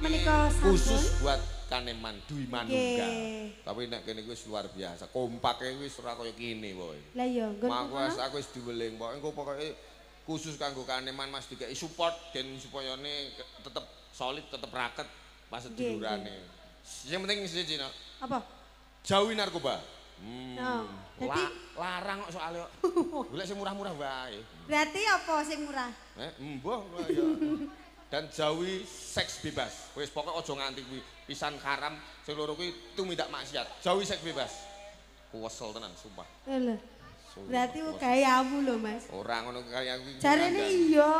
menika khusus buat Kaneman Dwi Manunggal. Tapi nek kene kuwi luar biasa. Kompake kuwi ora kaya kene wae. Lah iya, nggon. Mas aku wis diweling, pokoke khusus kanggo Kaneman Mas dikeki support dan supaya ne tetep solid, tetep raket pas sedulurane. Sing penting siji no. Apa? Jauhi narkoba. Larang kok soalnya golek sing murah-murah wae. Berarti apa sing murah? Mbuh lho ya. Dan jauhi seks bebas. Wis pokoke aja nganti kuwi pisan karam sing loro kuwi tumindak maksiat. Jauhi seks bebas. Kuwesel tenan sumpah. Lho. Berarti gayamu lho, Mas. Ora ngono kaya aku. Jarene iya.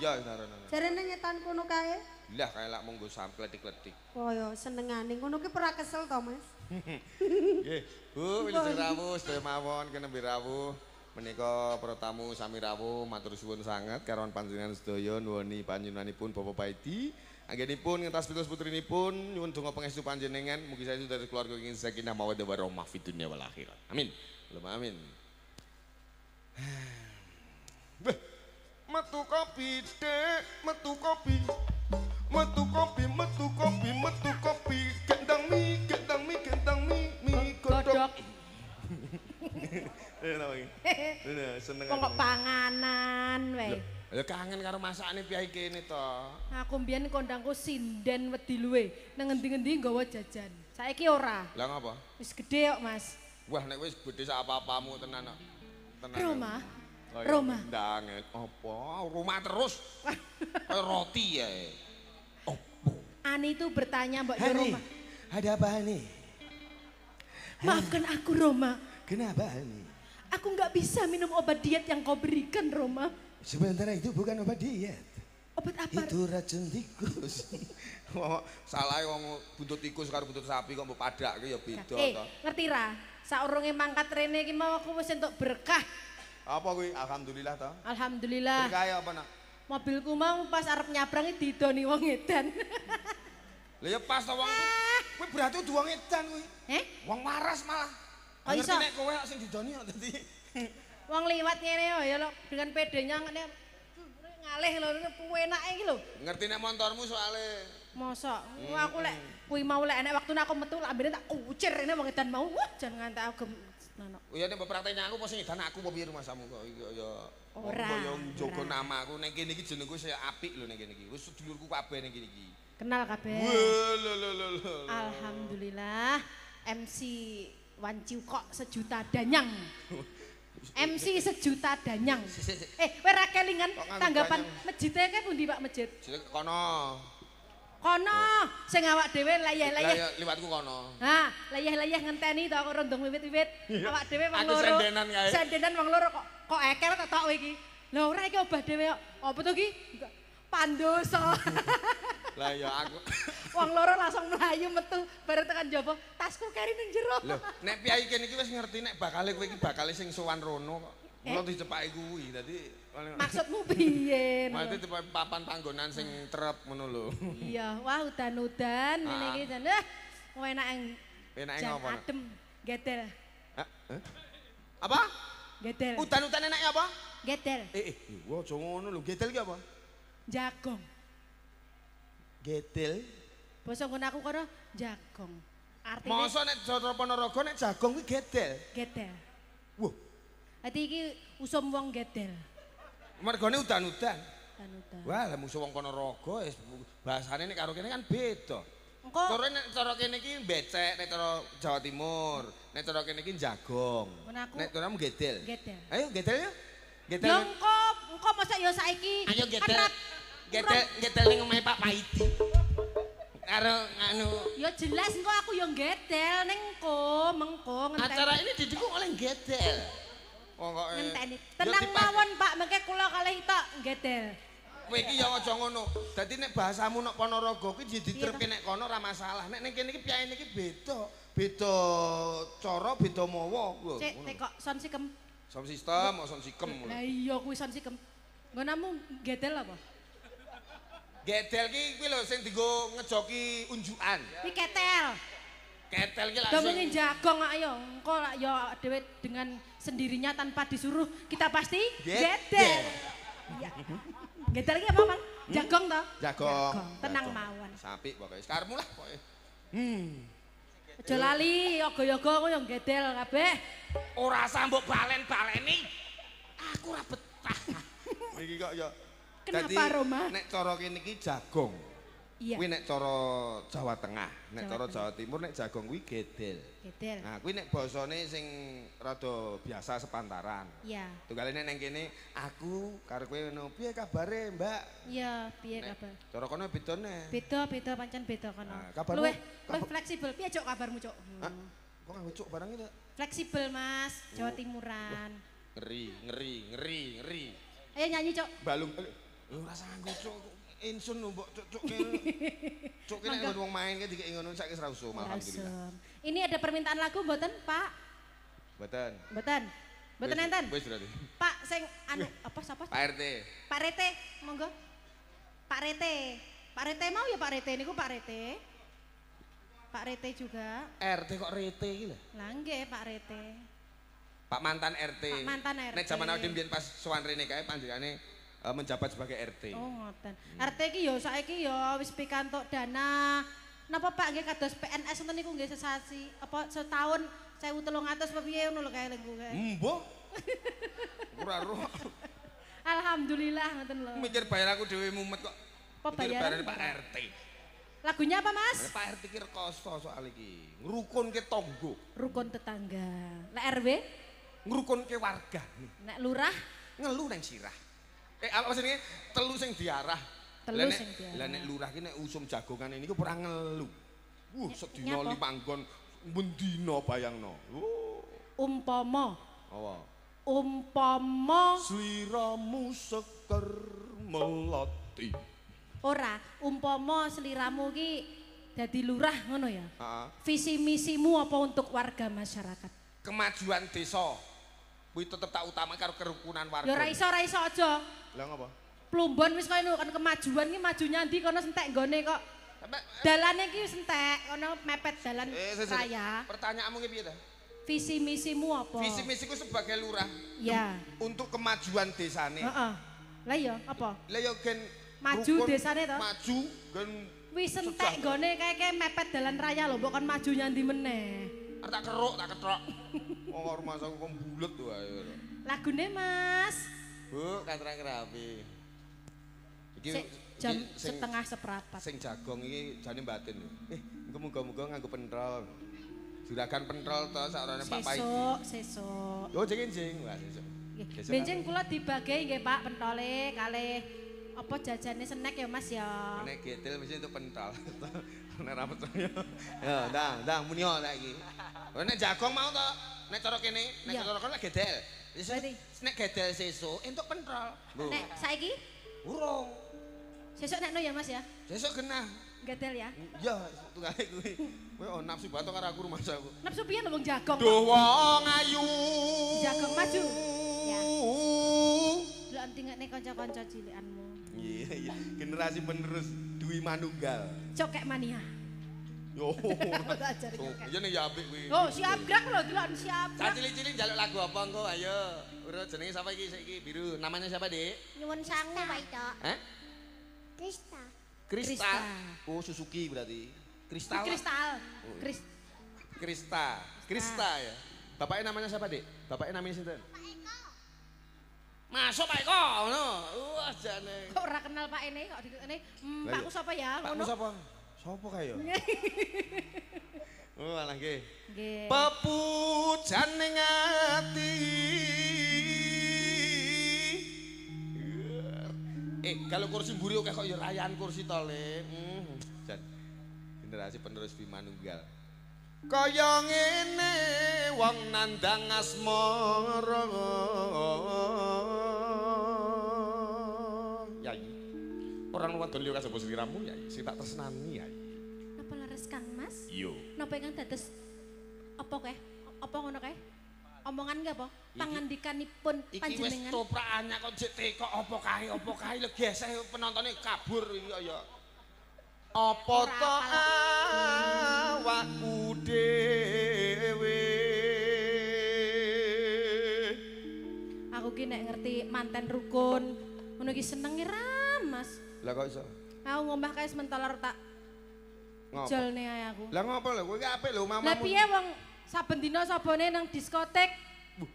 Iya, jarene. Jarene nyetan kono kae. Lah kae lak monggo samkletik-kletik. Kaya senengane ngono ki ora kesel to, Mas? Nggih, Bu, wilujeng rawuh sedaya mawon kenembe rawuh. Menika para tamu sami rawuh matur suwun sanget karon panjenengan sedaya nuwuni panjenenganipun Bapak Paidi anggenipun ngentas putus putrinipun nyuwun donga pangestu panjenengan mugi sae sedherek keluarga ingkang sakinah mawaddah warahmah fid dunya wal akhirat. Amin. Allahumma amin. Metu kopi Dek, metu kopi. Metu kopi, metu kopi, metu kopi. Gendang mi, gendang mi, gendang mi, mi godhok. Kok panganan wae. Lha kangen karo masakane piye kene to. Aku mbiyen kondangku sinden wedi luwe, nang ngendi-ngendi nggawa jajan. Saiki ora. Lah ngapa? Wis gedhe kok, Mas. Wah, nek wis gedhe sak apa-apamu tenan kok. Tenan. Rumah. Rumah. Ndanget apa? Rumah terus. Kayak roti ya. Opo? Ani itu bertanya Mbak Roma. Ada apa Ani? Maafkan aku Roma. Kenapa Ani? Aku nggak bisa minum obat diet yang kau berikan, Roma. Sebenarnya itu bukan obat diet. Obat apa? Itu racun tikus. Salah wong buntut tikus karo buntut sapi kok mbok padhake ya beda to. Ngerti ra? Saurunge mangkat rene iki mau aku wis entuk berkah. Apa kuwi? Alhamdulillah to. Alhamdulillah. Berkah apa nak? Mobilku mau pas arep nyabrangi didoni wong edan. Lah ya pas to wong kuwi berarti wong edan kuwi. Heh? Wong waras malah. Oh iso. Nek kowe sing didoni kok dadi wong liwat ngene ya lho dengan PD-nya ngene ngalih lho enak iki lho. Ngerti nek montormu soalé. Mosok aku lek kuwi mau lek enek waktune aku metu lak ambene tak kucir rene wong edan mau. Wah jan nganti aku nanok. Ya nek prakteknya aku pos edan aku opo piye rumasamu kok ya ora yo njogo namaku ning kene iki jenengku sing apik lho ning kene iki. Wis sedulurku kabeh ning kene iki. Kenal kabeh. Alhamdulillah MC Wanci kok sejuta danyang. MC sejuta danyang. Kowe ra kelingan tanggapan mejite ke pundi Pak Mejit? Jek kono. Kono sing awak dhewe layah-layah. Lah liwatku kono. Ha, layah-layah ngenteni to kok rondong wiwit-wiwit. Awak dhewe wong loro. Aku sendenan kae. Sendenan wong loro kok ekel tok kowe iki. Lho ora iki obah dhewe kok. Apa to iki? Pandosa. Lah ya aku wong loro langsung mlayu metu bare tekan njaba tasku keri ning jero. Lho nek piyai kene iki wis ngerti nek bakale kowe iki bakale sing sowan rono kok. Mula dicepaki kuwi dadi maksudmu piye? Maksud papan panggonan sing trep ngono lho. Iya, wah udan-udan ngene iki jan. Wah enake. Enake ngopo? Adem, gedel. Apa? Gedel. Udan-udan enake apa? Gedel. Wah aja ngono lho, gedel ki apa? Jagong. Getil. Basa ngono aku karo jagong. Artine masa nek Jatra Ponorogo nek jagong kuwi getil. Getil. Wah. Ati iki usum wong getil. Mergone udan-udan. Udan-udan. Wah, lha musuh wong Ponorogo wis bahasane nek karo kene kan beda. Engko cara kene iki becek nek cara Jawa Timur, nek cara kene iki jagong. Nek caramu getil. Getil. Ayo getil ya. Getil. Ya engko mosok ya saiki. Ayo getil. Getel ning omahe Pak Paidi. Karo anu. Ya jelas engko aku ya getel ning ko mengko ngenteni. Acara ini didukung oleh getel. Pokoke ngenteni. Tenang mawon Pak, mengke kula kalih tok getel. Kowe iki ya aja ngono. Dadi nek bahasamu nek Ponorogo kuwi diterapke nek kono ora masalah. Nek ning kene iki piye niki beda. Beda cara, beda mawa. Cek nek kok son sikem. Son sistem, kok son sikem. Lah iya kuwi son sikem. Nggonamu getel apa? Getel ki kuwi lho sing dienggo ngejoki unjukan. Iki ketel. Ketel ki langsung. Ngomongin jagong kok ya, engko lak ya dhewe dengan sendirinya tanpa disuruh kita pasti getel. Iya. Getel ki apa, Mang? Jagong toh? Jagong. Tenang mawon. Sapi pokoknya. Sekarang lah pokoknya. Aja lali, yoga-yoga aku yang gedel kabeh. Ora sambok balen-baleni. Aku ora betah. Iki kok ya. Kenapa Roma? Nek cara kene iki jagong. Iya. Kuwi nek cara Jawa Tengah, nek cara Jawa Timur nek jagong kuwi gedel. Gedel. Nah, kuwi nek basane sing rada biasa sepantaran. Iya. Tunggalene nang kene aku karo kowe ngono, piye kabare, Mbak? Iya, piye kabar? Cara kono bedane. Beda-beda pancen beda kono. Luwih fleksibel, piye cuk kabarmu, cuk? Hah? Kok nganggo cuk barang iki, Tok? Fleksibel, Mas. Jawa Timuran. Ngeri. Ayo nyanyi, Cok. Balung. Lu rasa nganggo Cok. Insun mbok Cok. Cok ki nek wong main ki dikek ngono saiki wis ra usum alhamdulillah. Ini ada permintaan lagu mboten, Pak? Mboten enten. Wis berarti. Pak sing anu apa sapa? Pak RT. Pak RT, monggo. Pak RT. Pak RT mau ya Pak RT niku Pak RT. Pak RT juga. RT kok RT iki lho? Lah nggih Pak RT. Pak mantan RT. Pak mantan RT. Nek zaman awake mbiyen pas sowan rene kae panjenengane menjabat sebagai RT. Oh ngoten. RT iki ya saiki ya wis pikantuk dana. Napa Pak nggih kados PNS ngoten niku nggih sesasi apa setahun 1.300 apa piye ngono lho kae lengku kae. Mboh. Ora roh. Alhamdulillah ngoten lho. Mikir bayar aku dhewe mumet kok. Apa bayar Pak RT? Lagunya apa Mas? Pak RT ki rekoso soal iki. Ngrukunke tangga. Rukun tetangga. Lek RW ngrukunke warga. Nek lurah ngelu nang sirah. Apa jenenge? Telu sing diarah. Telu sing diarah. Lah nek lurah ki nek usum jagongan niku ora ngelu. Sedina li panggon mendina bayangno. Umpama. Apa? Umpama sliramu seker melati. Ora, umpama sliramu ki dadi lurah ngono ya. Heeh. Visi misimu apa untuk warga masyarakat? Kemajuan desa kuwi tetep tak utama karo kerukunan warga. Ya ora iso aja. Lah ngapa? Plumbon wis koyo kan kemajuan ki maju nyandi kono sentek nggone kok. Dalane ki wis entek, kono mepet dalan raya. Pertanyaanmu ki piye ta? Visi misimu apa? Visi misiku sebagai lurah. Ya. Untuk kemajuan desane. Heeh. Lah ya apa? Lah ya gen maju desane to? Maju gen wis entek nggone kae mepet dalan raya lho, mbok kon maju nyandi meneh. Tak keruk, tak ketrok. Oh, rumah saya kok bulet wae. Lagune, Mas. Bu, katrang rapi. Iki jam 3:30. Sing jagong iki jane batin. Engko muga-muga nganggo pentol. Juragan pentol to sakrone Pak Pai. Sesuk. Yo jenjing, Mas, sesuk. Nggih. Benjing kula dibagi nggih, Pak, pentole kalih apa jajane snack ya, Mas ya. Nek getil mesti untuk pentol. Nek ra percaya. Ya, ndang muni yo saiki. Nek jagong mau to, nek cara kene, nek cara kono lek gedel. Nek gedel sesuk entuk pentol. Nek saiki? Urung. Sesuk nek no ya Mas ya. Sesuk genah. Gedel ya? Iya, tungale kuwi. Kowe nafsu batok karo aku rumah aku. Nafsu piye wong jagong? Duh wong ayu. Jagong maju. Ya. Lho entingane kanca-kanca cilikanmu. Iya. Generasi penerus Dwi Manunggal. Cokek mania. Yo. Yen ya apik kuwi. Oh, siap gerak lho iki lho siap. Cacili-cili njaluk lagu apa engko ayo. Urut jenenge sapa iki saiki biru. Namanya siapa, Dik? Nyuwun sangu, Pak Itok. Hah? Krista. Krista. Oh, Suzuki berarti. Kristal. Krista ya. Bapaknya namanya siapa, Dik? Bapaknya namanya sinten? Pak Eko. Masuk Pak Eko ngono. Wah, jane. Kok ora kenal Pak Ene kok dikene. Pakku sapa ya ngono. Pakku sapa? Sapa kae ya? Oh, alah nggih. Nggih. Pepujan ning ati. Kalau kursi mburi oke kok ya rayan kursi to, Le. Jan. Generasi penerus Bima Nunggal. Kaya ngene wong nandang asmara. Yai. Orang wadon liya kasebut sliramu ya, sing tak tresnani ya. Napa leres Kang Mas? Yo. Napa ingkang dados apa kae? Apa ngono kae? Omongan nggih apa? Pangandikanipun panjenengan. Iki wis toprakannya kok jek tekok apa kae legeseh penontone kabur iki kaya. Apa to awakku dhewe. Aku ki nek ngerti manten rukun ngono ki senenge ra Mas. Lah kok iso? Aku ngomah kae sementelor tak jelne ae aku. Lah ngopo lho kowe iki apik lho mamamu. Lah piye wong saben dina sabone nang diskotek,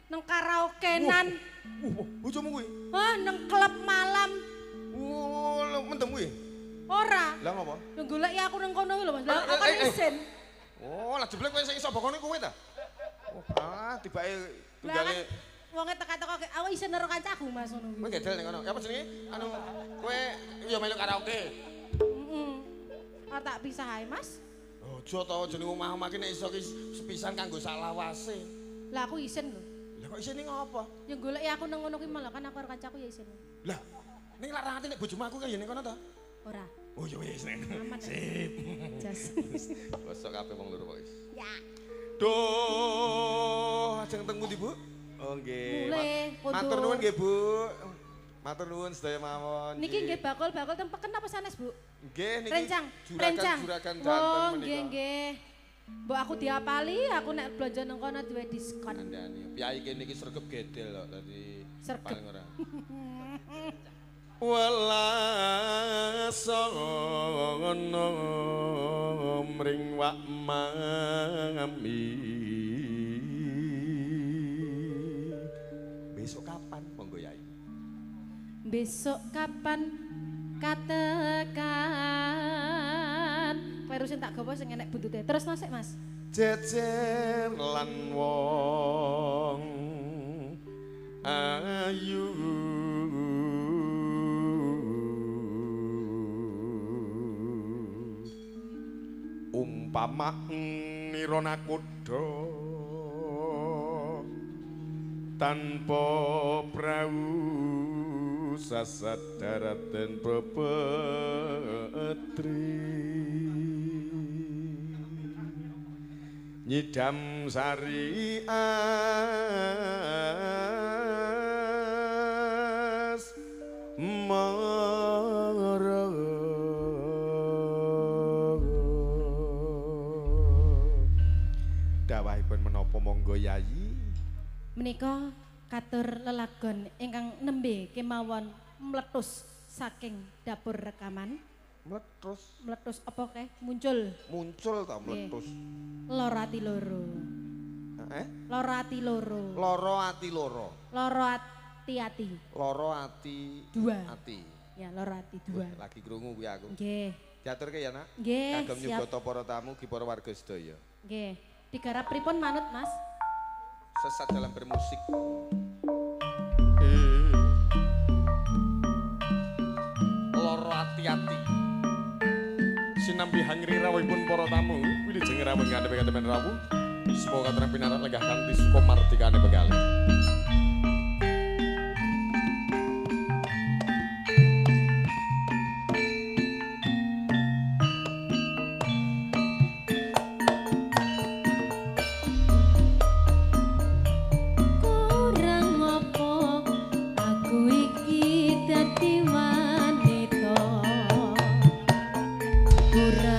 nang karaokean. Bojomu kuwi? Hah, nang klub malam. Lho mendem kuwi? Ora. Lah ngopo? Lho goleki aku nang kono kuwi lho Mas. Lah aku isin. Oh, lah jeblek kowe sing iso bakone kowe ta? Oh, ah tibake tunggale wong teka-teka aku isin karo kancaku Mas ngono kuwi. Kowe gedel ning kono. Apa jenenge? Anu kowe ya melu karaoke. Heeh. Ora tak pisah ae, Mas. Aja ta jenenge omah-omah ki nek iso ki sepisan kanggo sak lawase. Lah aku isin lho. Lah kok isine ngopo? Ya goleki aku nang ngono kuwi malah kan aku karo kancaku ya isin. Lah ning larang ati nek bojomu aku kaya ning kono ta? Ora. Oh ya wis nek. Sip. Jas. Bosok kabeh wong loro kok wis. Ya. Duh, ajeng teng pundi, Bu? Oh nggih. Matur nuwun nggih, Bu. Matur nuwun sedaya mawon. Niki nggih bakul-bakul teng peken apa sanes, Bu? Nggih niki. Rencang. Juragan janten menika. Oh nggih nggih. Mbok aku diapali, aku nek blonjo nang kono duwe diskon. Andani. Piyayi kene iki sregep gedel kok tadi. Paling ora. Welasono mring wak mami. Besok kapan monggo Yai? Besok kapan katekan klerusin tak gawa sing enek buntute. Terus nosek Mas. Jejer lan wong ayu umpama nirana kuda tanpa prau sasadaraten pepetri nyidam sari as mara dawahipun menapa monggo Yayi? Menika katur lelagon ingkang nembe kemawon meletus saking dapur rekaman. Meletus. Meletus apa keh? Muncul. Muncul ta meletus. Loro ati loro. Heeh. Loro ati loro. Loro ati loro. Loro ati ati. Loro ati dua. Ati. Ya loro ati dua. Lagi krungu kuwi aku. Nggih. Diaturke ya, Nak. Nggih. Kagem nyugoto para tamu ki para warga sedaya. Nggih. Digarap pripun manut Mas? Sesat dalam bermusik. Loro ati-ati. Sinambi hangri rawuhipun para tamu, wilujeng rawuh ngadhep-ngadhepen rawuh. Semoga kathah pinarak lenggah kanthi sukamartikane begali. Kurang